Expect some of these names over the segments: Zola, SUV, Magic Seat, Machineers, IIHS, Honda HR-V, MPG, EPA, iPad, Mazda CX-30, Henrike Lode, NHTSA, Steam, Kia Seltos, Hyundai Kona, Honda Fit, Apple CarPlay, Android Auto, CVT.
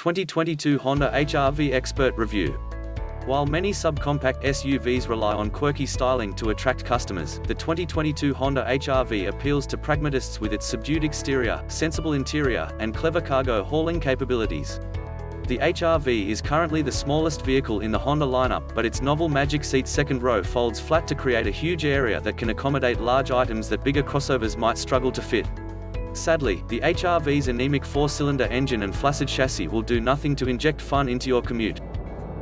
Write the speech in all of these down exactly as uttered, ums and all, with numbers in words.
twenty twenty-two Honda H R V Expert Review. While many subcompact S U Vs rely on quirky styling to attract customers, the twenty twenty-two Honda H R V appeals to pragmatists with its subdued exterior, sensible interior, and clever cargo hauling capabilities. The H R V is currently the smallest vehicle in the Honda lineup, but its novel Magic Seat second row folds flat to create a huge area that can accommodate large items that bigger crossovers might struggle to fit. Sadly, the H R V's anemic four-cylinder engine and flaccid chassis will do nothing to inject fun into your commute.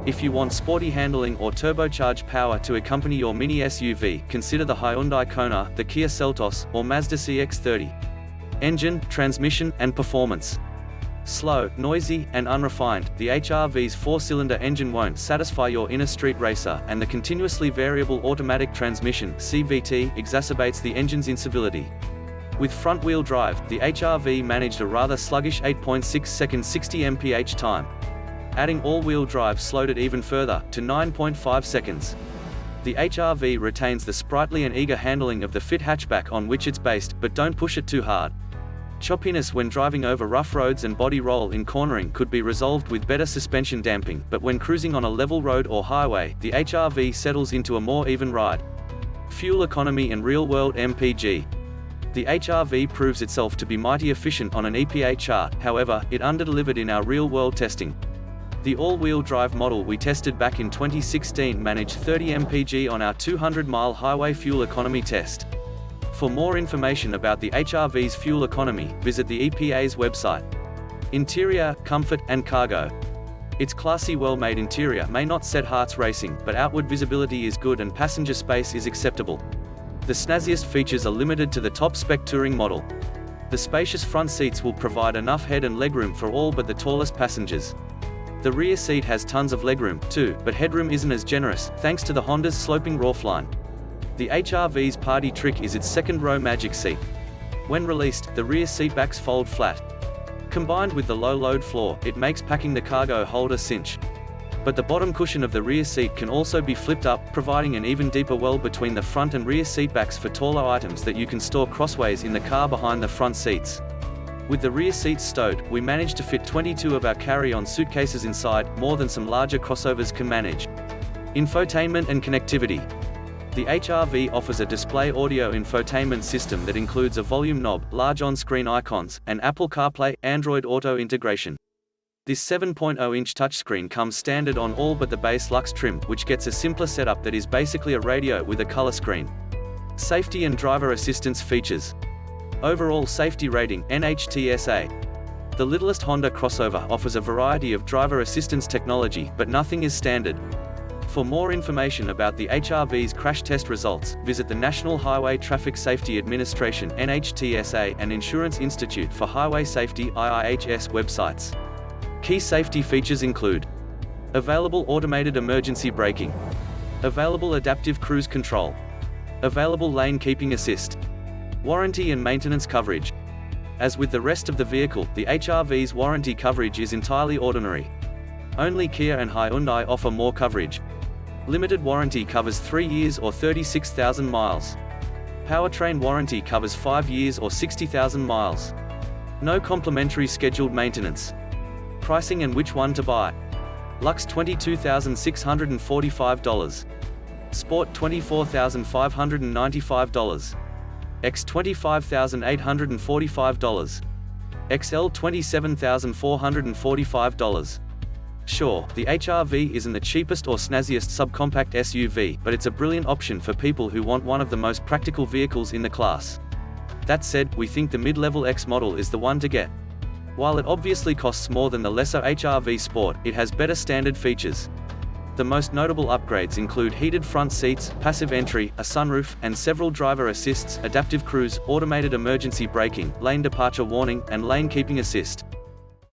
If you want sporty handling or turbocharged power to accompany your mini S U V, consider the Hyundai Kona, the Kia Seltos, or Mazda C X thirty. Engine, transmission, and performance. Slow, noisy, and unrefined, the H R V's four-cylinder engine won't satisfy your inner street racer, and the continuously variable automatic transmission C V T exacerbates the engine's incivility. With front-wheel drive, the H R V managed a rather sluggish eight point six second sixty miles per hour time. Adding all-wheel drive slowed it even further, to nine point five seconds. The H R V retains the sprightly and eager handling of the Fit hatchback on which it's based, but don't push it too hard. Choppiness when driving over rough roads and body roll in cornering could be resolved with better suspension damping, but when cruising on a level road or highway, the H R V settles into a more even ride. Fuel economy and real-world M P G. The H R V proves itself to be mighty efficient on an E P A chart, however, it underdelivered in our real-world testing. The all-wheel drive model we tested back in twenty sixteen managed thirty miles per hour on our two hundred mile highway fuel economy test. For more information about the H R V's fuel economy, visit the E P A's website. Interior, comfort, and cargo. Its classy, well-made interior may not set hearts racing, but outward visibility is good and passenger space is acceptable. The snazziest features are limited to the top-spec touring model. The spacious front seats will provide enough head and legroom for all but the tallest passengers. The rear seat has tons of legroom, too, but headroom isn't as generous, thanks to the Honda's sloping roofline. The H R V's party trick is its second-row Magic Seat. When released, the rear seat backs fold flat. Combined with the low-load floor, it makes packing the cargo hold a cinch. But the bottom cushion of the rear seat can also be flipped up, providing an even deeper well between the front and rear seat backs for taller items that you can store crossways in the car behind the front seats. With the rear seats stowed, we managed to fit twenty-two of our carry-on suitcases inside, more than some larger crossovers can manage. Infotainment and connectivity. The H R V offers a display audio infotainment system that includes a volume knob, large on-screen icons, and Apple CarPlay, Android Auto integration. This seven point oh inch touchscreen comes standard on all but the base Luxe trim, which gets a simpler setup that is basically a radio with a color screen. Safety and driver assistance features. Overall safety rating, N H T S A. The littlest Honda crossover offers a variety of driver assistance technology, but nothing is standard. For more information about the H R V's crash test results, visit the National Highway Traffic Safety Administration (N H T S A) and Insurance Institute for Highway Safety (I I H S) websites. Key safety features include available automated emergency braking, available adaptive cruise control, available lane keeping assist, warranty and maintenance coverage. As with the rest of the vehicle, the H R V's warranty coverage is entirely ordinary. Only Kia and Hyundai offer more coverage. Limited warranty covers three years or thirty-six thousand miles. Powertrain warranty covers five years or sixty thousand miles. No complimentary scheduled maintenance. Pricing and which one to buy. Luxe twenty-two thousand six hundred forty-five dollars. Sport twenty-four thousand five hundred ninety-five dollars. X twenty-five thousand eight hundred forty-five dollars. X L twenty-seven thousand four hundred forty-five dollars. Sure, the H R V isn't the cheapest or snazziest subcompact S U V, but it's a brilliant option for people who want one of the most practical vehicles in the class. That said, we think the mid-level X model is the one to get. While it obviously costs more than the lesser H R V Sport, it has better standard features. The most notable upgrades include heated front seats, passive entry, a sunroof, and several driver assists, adaptive cruise, automated emergency braking, lane departure warning, and lane keeping assist.